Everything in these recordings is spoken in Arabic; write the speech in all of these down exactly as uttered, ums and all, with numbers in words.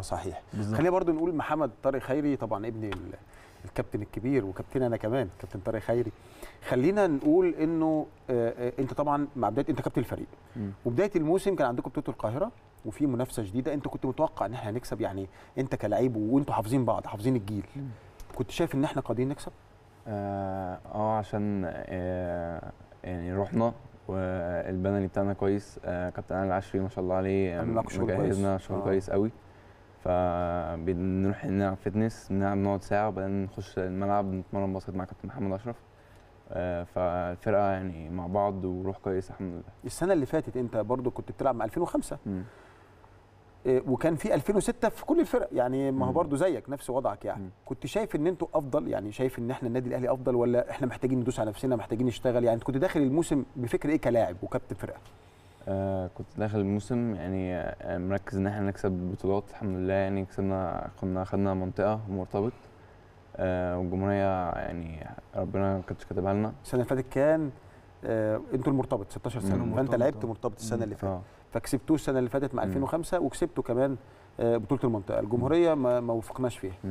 صحيح. خلينا برضو نقول محمد طارق خيري طبعا ابن الكابتن الكبير وكابتن انا كمان كابتن طارق خيري. خلينا نقول انه انت طبعا مع بدايه انت كابتن الفريق م. وبدايه الموسم كان عندكم بطوله القاهره وفي منافسه جديده، انت كنت متوقع ان احنا هنكسب، يعني انت كلاعب وانتوا حافظين بعض حافظين الجيل، م. كنت شايف ان احنا قادرين نكسب؟ اه, آه عشان آه يعني رحنا والبنالي بتاعنا كويس، آه كابتن علي العشري ما شاء الله عليه مجهزنا شغل كويس قوي، فبنروح نلعب فتنس، نلعب نقعد ساعه وبعدين نخش الملعب نتمرن باسكت مع كابتن محمد أشرف، آه فالفرقه يعني مع بعض وروح كويس الحمد لله. السنه اللي فاتت انت برضو كنت بتلعب مع ألفين وخمسة م. وكان في ألفين وستة في كل الفرق، يعني ما هو برضه زيك نفس وضعك يعني. مم. كنت شايف ان انتوا افضل، يعني شايف ان احنا النادي الاهلي افضل، ولا احنا محتاجين ندوس على نفسنا محتاجين نشتغل؟ يعني انت كنت داخل الموسم بفكر ايه كلاعب وكابتن فرقه؟ آه كنت داخل الموسم يعني مركز ان احنا نكسب البطولات، الحمد لله يعني كسبنا، كنا خدنا منطقه ومرتبط، آه والجمهوريه يعني ربنا ما كانتش كاتبها لنا. السنه اللي فاتت كان آه انتوا المرتبط ستاشر سنه، مم. فانت لعبت مرتبط السنه اللي فاتت، فكسبتوه السنه اللي فاتت مع ألفين وخمسة وكسبتوا كمان بطوله المنطقه، الجمهوريه ما, ما وفقناش فيها، م.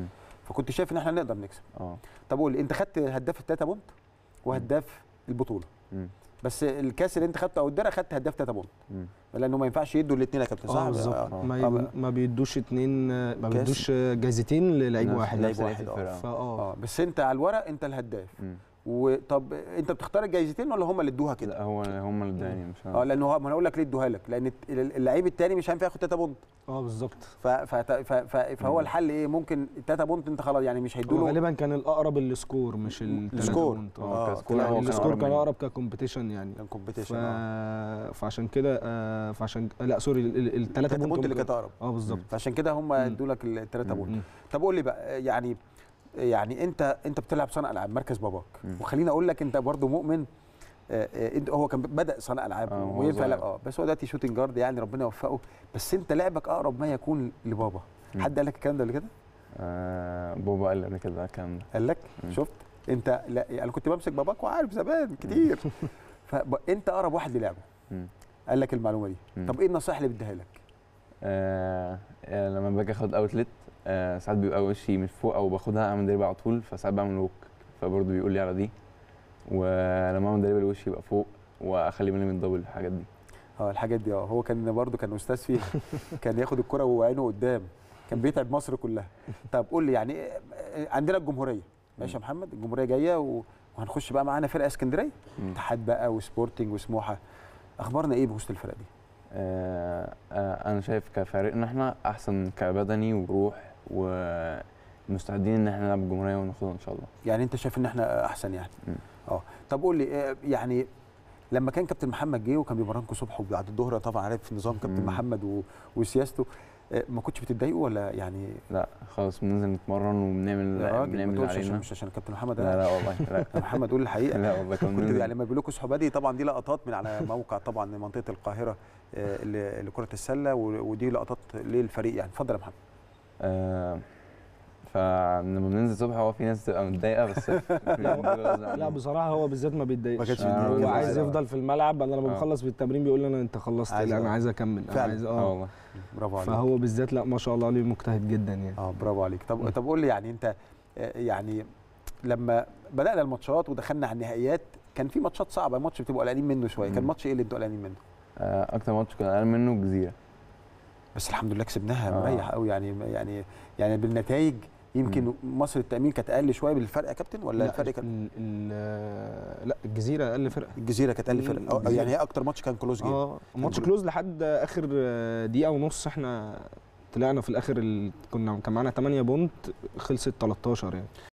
فكنت شايف ان احنا نقدر نكسب. اه طب قول لي، انت خدت هداف التلاته بونت وهداف البطوله، م. بس الكاس اللي انت خدته او الدرع خدت هداف تلاته بونت، لانه ما ينفعش يدوا الاثنين يا كابتن، صح؟ اه بالظبط، ما بيدوش اثنين، ما بيدوش جايزتين للعيب واحد، لعيب واحد اه اه بس انت على الورق انت الهداف. م. وطب انت بتختار الجايزتين ولا هم اللي ادوها كده؟ لا هو هم اللي اداني، مش انا. اه لانه ما انا اقول لك ليه ادوها لك، لان اللعيب الثاني مش هينفع ياخد تلاته بونت. اه بالظبط. فهو الحل ايه؟ ممكن التلاته بونت انت خلاص يعني مش هيدوا له، غالبا كان الاقرب السكور مش التلاته بونت. اه السكور كان اقرب ككومبيتيشن يعني، كان كومبيتيشن اه فعشان كده آه فعشان لا سوري التلاته بونت اللي كانت اقرب. اه بالظبط، فعشان كده هم ادوا لك التلاته بونت. طب قول لي بقى، يعني يعني انت انت بتلعب صانع العاب مركز باباك، مم. وخليني اقول لك انت برضو مؤمن، آآ آآ انت هو كان بدا صانع العاب وينفع اه بس هو دلوقتي شوتنج جارد، يعني ربنا يوفقه، بس انت لعبك اقرب ما يكون لبابا. مم. حد قال لك الكلام ده قبل كده؟ آه بابا قال لي قبل كده الكلام ده، قال لك شفت انت؟ لا انا يعني كنت بمسك باباك وعارف زمان كتير، فانت اقرب واحد للعبه، قال لك المعلومه دي. مم. طب ايه النصائح اللي بديها لك؟ آه لما باجي اخد اوتلت آه ساعات بيبقى وشي من فوق او باخدها اعمل دريب على طول، فساعات بعمل ووك، فبرضه بيقول لي على دي، ولما اعمل دريب الوش يبقى فوق واخلي بالي من الدبل، الحاجات دي. اه الحاجات دي اه هو كان برضه كان استاذ فيها، كان ياخد الكره وعينه قدام، كان بيتعب مصر كلها. طب قول لي، يعني عندنا الجمهوريه ماشي يا محمد، الجمهوريه جايه و... وهنخش بقى معانا فرقه اسكندريه، اتحاد بقى وسبورتنج وسموحه، اخبارنا ايه بوسط الفرقه دي؟ آه آه انا شايف كفريقنا احنا احسن كبدني وروح، ومستعدين ان احنا نلعب الجمهوريه وناخدها ان شاء الله. يعني انت شايف ان احنا احسن يعني؟ اه طب قول لي، يعني لما كان كابتن محمد جه وكان بيمرنكم صبح وبعد الظهر، طبعا عارف نظام كابتن محمد وسياسته، ما كنتش بتتضايقوا ولا يعني؟ لا خالص، بننزل نتمرن وبنعمل بنعمل اللي علينا. مش عشان كابتن محمد، لا لا والله، لا كابتن محمد قول الحقيقه. لا والله كنت يعني لما بيقول لكم صحبادي، طبعا دي لقطات من على موقع طبعا منطقه القاهره لكره السله، ودي لقطات للفريق يعني. اتفضل يا محمد. آه فلما بننزل الصبح هو في ناس بتبقى متضايقه بس لا بصراحه هو بالذات ما بيتضايقش، هو عايز يفضل في الملعب. انا لما بخلص بالتمرين بيقول لي انا انت خلصت، انا عايز اكمل، انا عايز اه والله برافو عليك. فهو بالذات لا ما شاء الله عليه مجتهد جدا يعني. اه برافو عليك. طب طب قول لي، يعني انت يعني لما بدانا الماتشات ودخلنا على النهائيات كان في ماتشات صعبه، ماتش بتبقوا قلقانين منه شويه، كان ماتش ايه اللي انتوا قلقانين منه؟ آه اكتر ماتش كنا قلقانين منه الجزيره، بس الحمد لله كسبناها مريح قوي يعني يعني يعني بالنتائج. يمكن مم. مصر التأمين كانت اقل شويه بالفرق يا كابتن، ولا لا الفرق كان لا الجزيره اقل فرقه، الجزيره كانت اقل فرقه يعني، هي اكتر ماتش كان كلوز جيم. اه ماتش كلوز لحد اخر دقيقه ونص، احنا طلعنا في الاخر ال... كنا كان معانا تمانية بونت، خلصت تلتاشر يعني.